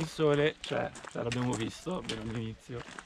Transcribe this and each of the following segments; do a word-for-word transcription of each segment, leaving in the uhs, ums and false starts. il sole c'è, cioè, l'abbiamo visto almeno all'inizio.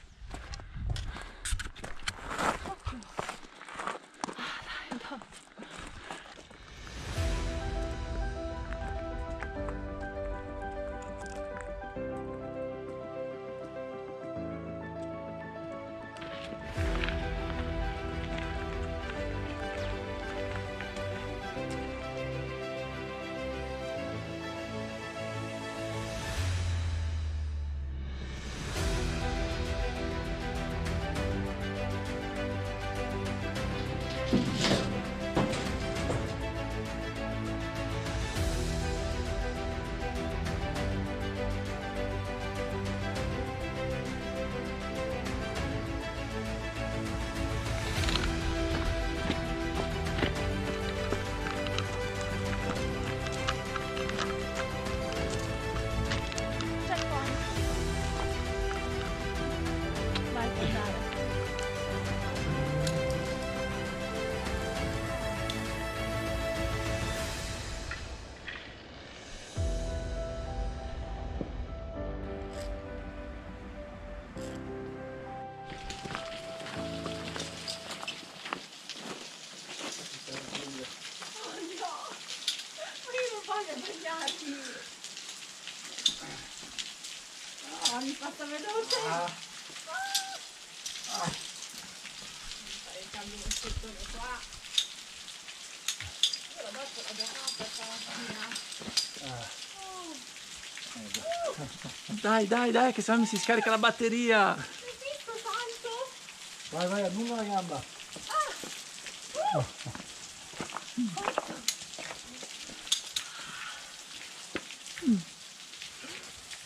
Ah, mi passa veloce! Ah. Ah. Ah. Fare il cambio del settore qua. Però dopo la giornata stamattina. Ah. Oh. Uh. Dai, dai, dai, che se no mi si scarica la batteria! Hai visto tanto? Vai, vai, allunga la gamba! Ah. Uh. Oh. Oh.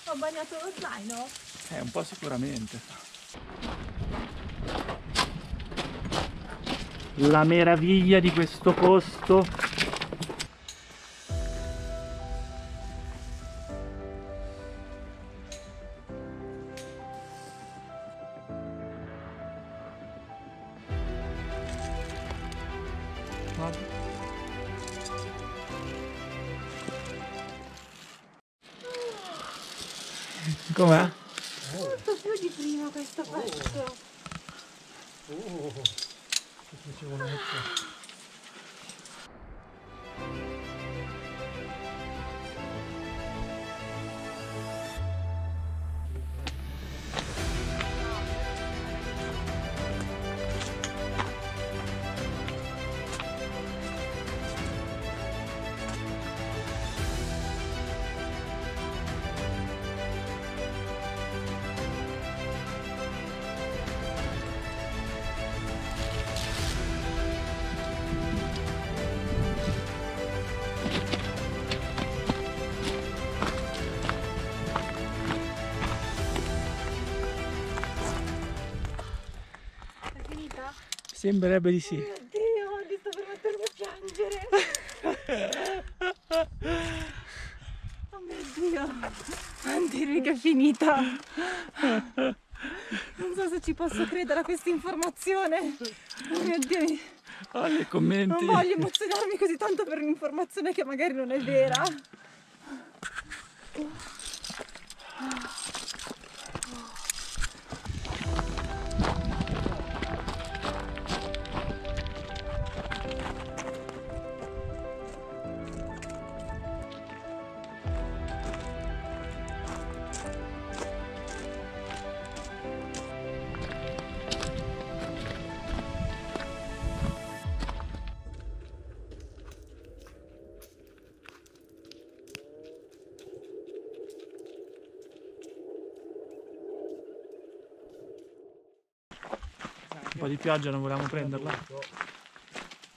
Ho bagnato lo zaino? Eh, un po' sicuramente. La meraviglia di questo posto. Guarda. Com'è? Molto più di prima questo posto. Oh, oh, oh. Che piacevolezza. Sembrerebbe di sì. Oh mio Dio, mi sto per mettermi a piangere. Oh mio Dio, non dirmi che è finita. Non so se ci posso credere a questa informazione. Oh mio Dio. Oh, nei commenti. Non voglio emozionarmi così tanto per un'informazione che magari non è vera. Un po' di pioggia, non volevamo prenderla.